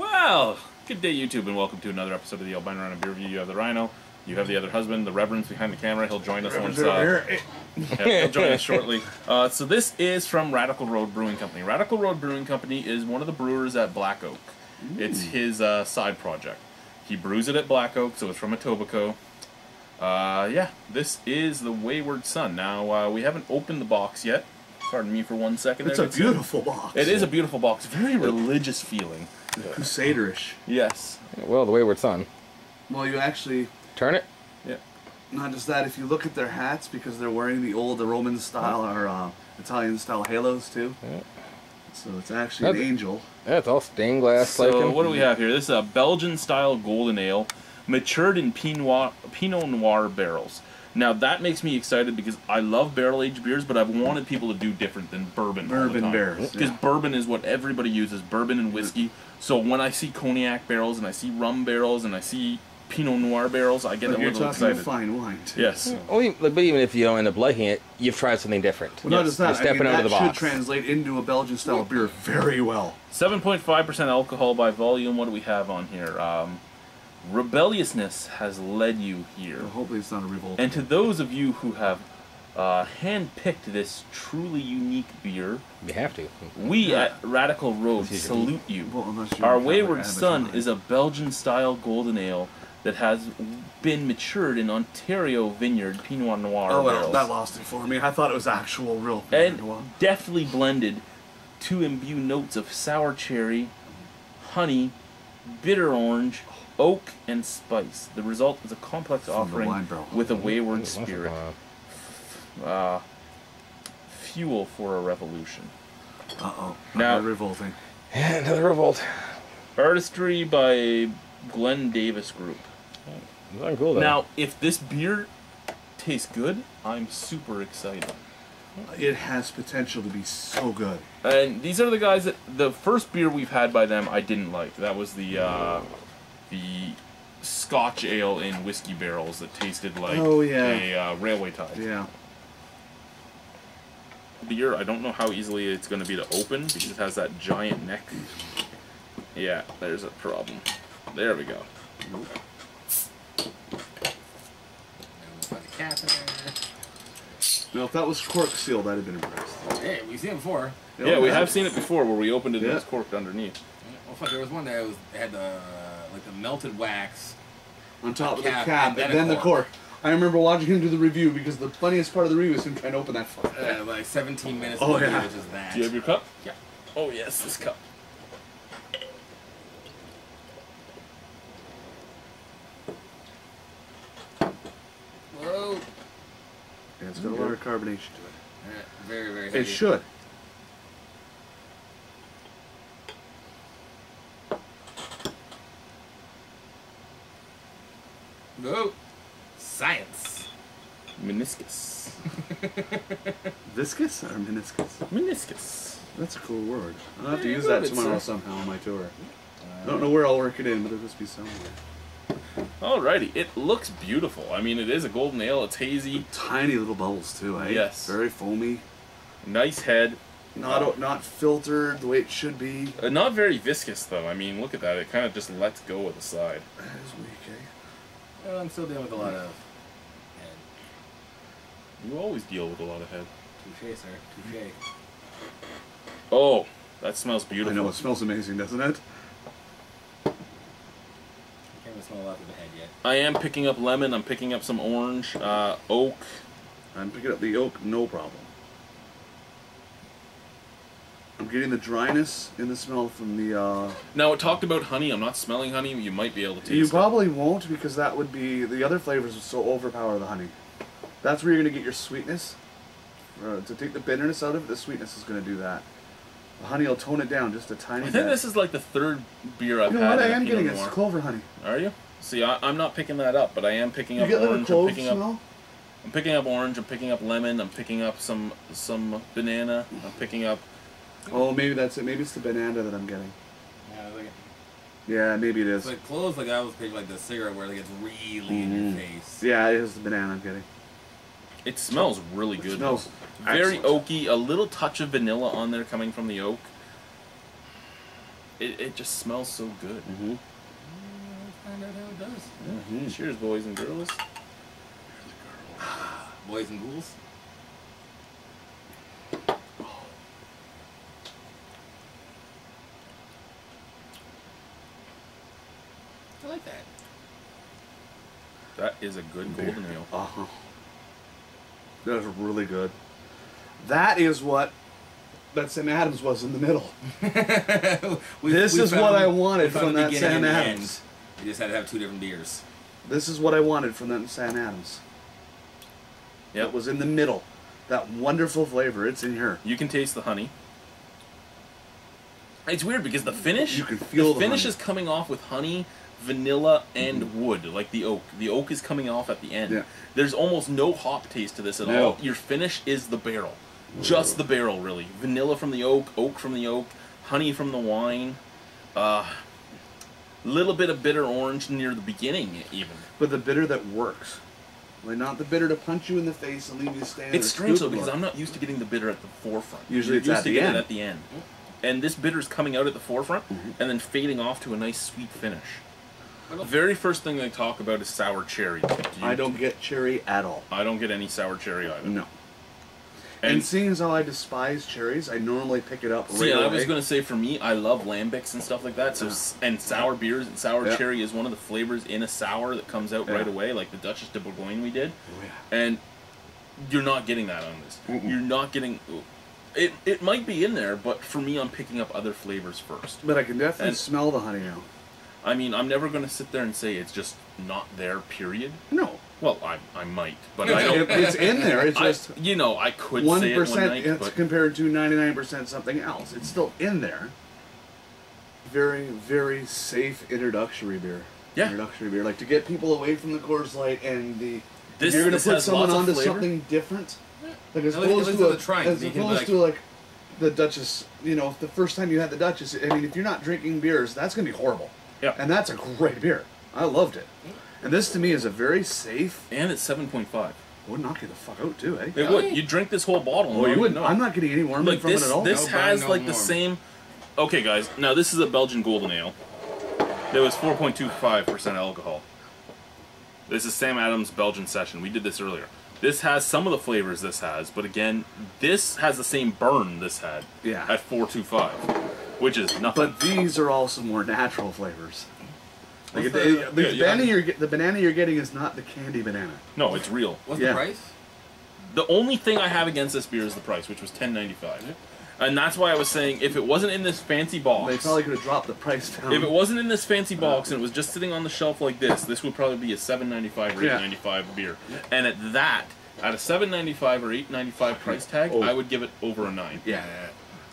Well, good day YouTube and welcome to another episode of the Albino Rhino Beer Review. You have the Rhino, you have the other husband, the Reverend's behind the camera. He'll join us once, he'll join us shortly. So this is from Radical Road Brewing Company. Radical Road Brewing Company is one of the brewers at Black Oak. Ooh. It's his side project. He brews it at Black Oak, so it's from Etobicoke. Yeah, this is the Wayward Son. Now, we haven't opened the box yet. Pardon me for 1 second. It's a beautiful box. It is a beautiful box. Very religious feeling. Crusaderish. Yes. Well, the Wayward Son. Well, you actually... Turn it? Yeah. Not just that, if you look at their hats, because they're wearing the old Roman-style or Italian-style halos, too. Yeah. So it's actually an angel. Yeah, it's all stained glass. So what do we have here? This is a Belgian-style golden ale, matured in Pinot Noir barrels. Now that makes me excited because I love barrel-aged beers, but I've wanted people to do different than bourbon. Bourbon barrels, because bourbon is what everybody uses, bourbon and whiskey. So when I see cognac barrels and I see rum barrels and I see Pinot Noir barrels, I get a little excited. You're talking fine wine, too. Yes. Well, but even if you don't end up liking it, you've tried something different. Well, yes. Not just that. I mean, that should translate into a Belgian-style beer very well. 7.5% alcohol by volume. What do we have on here? Rebelliousness has led you here. Well, hopefully it's not a revolt. And to those of you who have hand-picked this truly unique beer, you have to. We at Radical Road salute you. Well, our Wayward Son is a Belgian-style golden ale that has been matured in Ontario vineyard Pinot Noir. Oh, well, that lost it for me. I thought it was actual real Pinot Noir. And deftly blended to imbue notes of sour cherry, honey, bitter orange, oak, and spice. The result is a complex offering with a wayward spirit. Fuel for a revolution. Uh-oh. Now, revolting. Another revolt. Artistry by Glenn Davis Group. Oh, cool, now, if this beer tastes good, I'm super excited. It has potential to be so good. And these are the guys that... The first beer we've had by them I didn't like. That was the Scotch ale in whiskey barrels that tasted like a railway tie. Yeah. Beer, I don't know how easily it's going to be to open because it has that giant neck. Yeah, there's a problem. There we go. Now, if that was cork sealed, I'd have been impressed. Hey, we've seen it before. Yeah, we have seen it before where we opened it and it was corked underneath. Well, fuck, there was one that had the... like the melted wax on top of the cap and then the cork. I remember watching him do the review because the funniest part of the review was him trying to open that fucking like 17 minutes later, which is that. Do you have your cup? Yeah. Oh, yes, this cup. Whoa. Yeah, it's got a lot of carbonation to it. Very, very heavy. It should. No. Science. Meniscus. Viscous or meniscus? Meniscus. That's a cool word. I'll have to use that tomorrow somehow on my tour. I don't know where I'll work it in, but it'll just be somewhere. Alrighty. It looks beautiful. I mean, it is a golden ale. It's hazy. Tiny little bubbles, too, eh? Yes. Very foamy. Nice head. Not filtered the way it should be. Not very viscous, though. I mean, look at that. It kind of just lets go of the side. That is weak, eh? Well, I'm still dealing with a lot of head. You always deal with a lot of head. Touché, sir. Touché. Oh, that smells beautiful. I know, it smells amazing, doesn't it? I can't even smell a lot of the head yet. I am picking up lemon. I'm picking up some orange, oak. I'm picking up the oak, no problem. I'm getting the dryness in the smell from the... Now, it talked about honey. I'm not smelling honey. You might be able to taste it. You probably won't because that would be... The other flavors would so overpower the honey. That's where you're going to get your sweetness. To take the bitterness out of it, the sweetness is going to do that. The honey will tone it down just a tiny bit. I think this is like the third beer I've had. You know what I am getting? It's clover honey. Are you? See, I'm not picking that up, but I am picking up orange. You get a little clove smell? I'm picking up orange. I'm picking up lemon. I'm picking up some banana. I'm picking up... Oh, maybe that's it. Maybe it's the banana that I'm getting. Yeah, like yeah maybe it is. It's like cloves, like I always picture like the cigarette where it gets really in your face. Yeah, it is the banana I'm getting. It smells really good. It smells very oaky. A little touch of vanilla on there coming from the oak. it just smells so good. Mm-hmm. Find out how it does. Mm-hmm. Cheers, boys and girls. Boys and ghouls. Oh. I like that. That is a good golden ale. Uh-huh. That is really good. That is what that Sam Adams was in the middle. This is what I wanted from that Sam Adams. You just had to have two different beers. This is what I wanted from that Sam Adams. Yep. It was in the middle. That wonderful flavor. It's in here. You can taste the honey. It's weird because the finish, you can feel the finish honey. Is coming off with honey, vanilla, and wood, like the oak. The oak is coming off at the end. Yeah. There's almost no hop taste to this at all. Your finish is the barrel. Just the barrel, really. Vanilla from the oak from the oak, honey from the wine. Little bit of bitter orange near the beginning, even. But the bitter that works. Like, not the bitter to punch you in the face and leave you standing. It's strange, though, because I'm not used to getting the bitter at the forefront. Usually it's at the end. At the end. And this bitter is coming out at the forefront and then fading off to a nice sweet finish. The very first thing they talk about is sour cherry. I don't get cherry at all. I don't get any sour cherry either. No. And seeing as how I despise cherries, I normally pick it up right away. I was going to say, for me, I love lambics and stuff like that. So and sour beers, and sour cherry is one of the flavors in a sour that comes out right away, like the Duchess de Bourgogne we did. And you're not getting that on this. You're not getting... It might be in there, but for me, I'm picking up other flavors first. But I can definitely smell the honey now. I mean, I'm never going to sit there and say it's just not there, period. No. Well, I might, but I don't... It's in there, it's just... you know, I could say it one night, it's but... compared to 99% something else. It's still in there. Very, very safe introductory beer. Yeah. Introductory beer. Like, to get people away from the Coors Light and the... you're going to put someone onto something different. Like, as opposed to, like the Duchess, you know, the first time you had the Duchess, I mean, if you're not drinking beers, that's going to be horrible. Yeah. And that's a great beer. I loved it. And this, to me, is a very safe... And it's 7.5. Would knock you the fuck out, too, eh? It would. You'd drink this whole bottle. Oh, you wouldn't. I'm not getting any warming from it at all. This has, like, the same... Okay, guys. Now, this is a Belgian golden ale. It was 4.25% alcohol. This is Sam Adams Belgian Session. We did this earlier. This has some of the flavors this has, but again, this has the same burn this had at 4.25, which is nothing. But these are also more natural flavors. Like the banana you're getting is not the candy banana. No, it's real. What's the price? The only thing I have against this beer is the price, which was $10.95. And that's why I was saying, if it wasn't in this fancy box... They probably could have dropped the price down. If it wasn't in this fancy box and it was just sitting on the shelf like this, this would probably be a $7.95 or $8.95 beer. And at that, at a $7.95 or $8.95 price tag, I would give it over a 9. Yeah.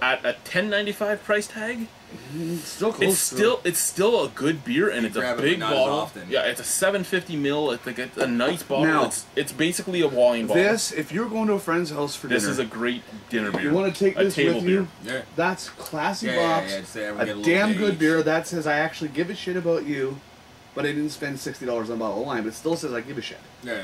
At a $10.95 price tag, it's still close. It's still a good beer, and it's a big bottle. Yeah, it's a 750 mil. It's a nice bottle. Now, it's basically a wine bottle. This, if you're going to a friend's house for dinner, this is a great dinner beer. You want to take this with you? Yeah. That's classy box. A damn good beer that says I actually give a shit about you, but I didn't spend $60 on a bottle of wine. But it still says I give a shit. Yeah.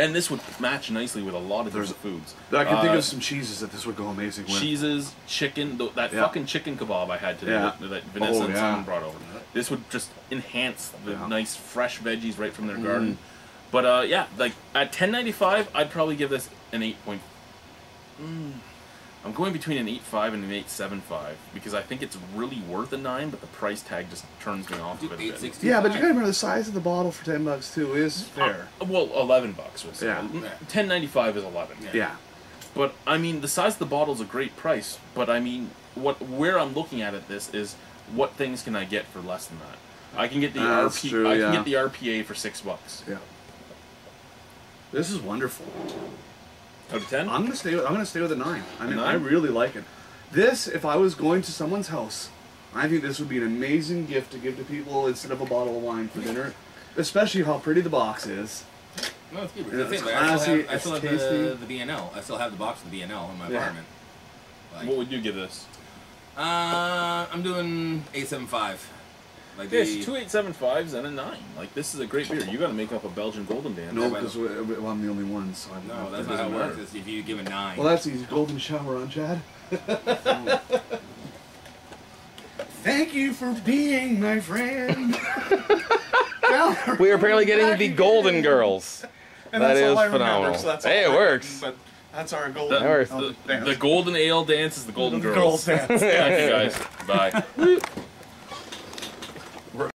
And this would match nicely with a lot of different foods. I can think of some cheeses that this would go amazing with. Cheeses, chicken, that fucking chicken kebab I had today that Vanessa and someone brought over. This would just enhance the nice fresh veggies right from their garden. But yeah, like at $10.95, I'd probably give this an 8. I'm going between an 8.5 and an 8.75 because I think it's really worth a 9, but the price tag just turns me off a bit. Yeah, but you gotta remember the size of the bottle for $10 too is fair. Well, $11 was $10.95 is 11. Yeah, but I mean the size of the bottle is a great price. But I mean where I'm looking at this is what things can I get for less than that? I can get the I can get the RPA for $6. Yeah, this is wonderful. Out of 10? I'm gonna stay with a 9. I mean, I really like it. This, if I was going to someone's house, I think this would be an amazing gift to give to people instead of a bottle of wine for dinner. Especially how pretty the box is. No, it's good. It's classy. I still have the B&L. I still have the box of the B&L in my apartment. Like, what would you give this? I'm doing 8.75. Like there's 2 8.75s and a 9. Like this is a great beer. You got to make up a Belgian golden band. No, because I'm the only one. So I no, that's not how it works. It's if you give a 9. Well, that's easy. Golden shower on Chad. Thank you for being my friend. We are apparently getting the Golden Girls. And that is phenomenal. Hey, it works. But that's our golden dance. The golden ale dance is the Golden Girls. Dance. Thank you guys. Bye.